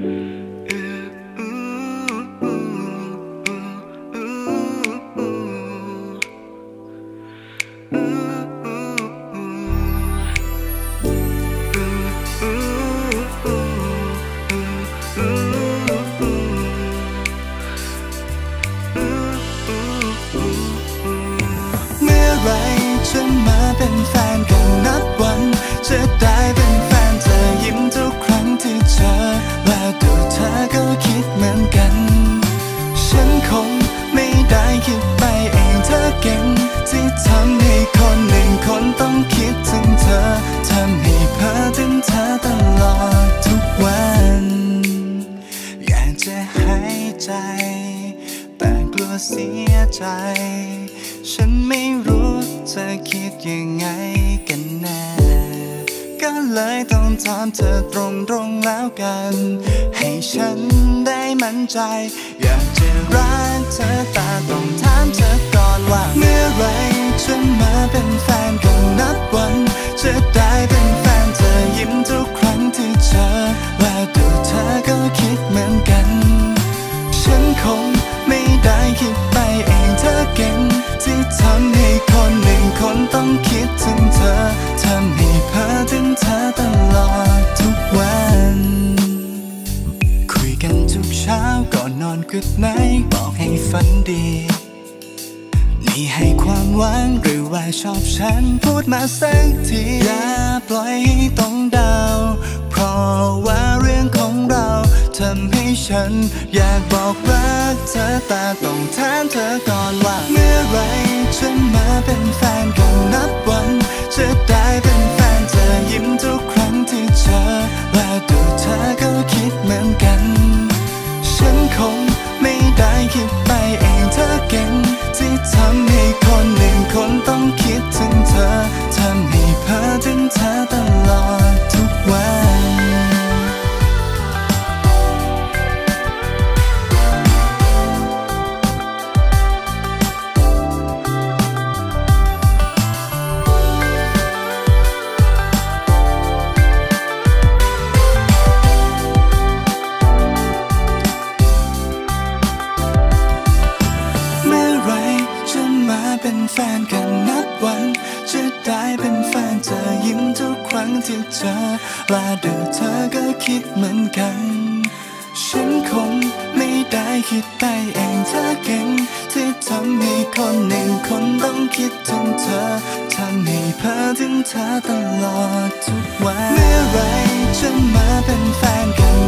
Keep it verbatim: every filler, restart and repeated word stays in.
ฉันมาเป็นแฟนกันนับวันจะได้เป็นแฟนเธอยิ้มทุกครั้งที่เจอและดูเธอก็คิดเหมือนกันฉันคงไม่ได้คิดไปเองเธอเก่งที่ทำให้คนหนึ่งคนต้องคิดถึงเธอทำให้เพ้อถึงเธอตลอดทุกวันอยากจะหายใจแต่กลัวเสียใจฉันไม่รู้เธอคิดยังไงกันแน่ก็เลยต้องถามเธอตรงๆแล้วกันให้ฉันได้มั่นใจอยากจะรักเธอแต่ต้องถามเธอก่อนว่าเมื่อไรฉันมาเป็นแฟนกันนับวันจะได้เป็นแฟนเธอยิ้มทุกครั้งที่เจอและดูเธอก็คิดเหมือนกันฉันคงไม่ได้คิดไปเองเธอเก่งที่ทำให้คนหนึ่งคนต้องคิดถึงเธอทำให้เพ้อถึงเธอตลอดทุกวันคุยกันทุกเช้าก่อนนอนกุดไนท์บอกให้ฝันดีนี่ให้ความหวังหรือว่าชอบฉันพูดมาสักทีอย่าปล่อยให้ต้องดาวเพราะว่าเรื่องของเราทำให้ฉันอยากบอกรักเธอแต่ต้องถามเธอก่อนว่าเมื่อไรฉันมาเป็นแฟนกันนับวันจะได้เป็นแฟนเธอยิ้มทุกครั้งที่เจอและดูเธอก็คิดเหมือนกันฉันคงไม่ได้คิดไปเองเธอเก่งที่ทำให้คนหนึ่งคนต้องคิดถึงเธอทำให้เพ้อถึงเธอตลอดทุกวันเป็นแฟนกันนับวันจะได้เป็นแฟนเธอยิ้มทุกครั้งที่เจอและดูเธอก็คิดเหมือนกันฉันคงไม่ได้คิดไปเองเธอเก่งที่ทำให้คนหนึ่งคนต้องคิดถึงเธอทำให้เพ้อถึงเธอตลอดทุกวันเมื่อไรจะมาเป็นแฟนกัน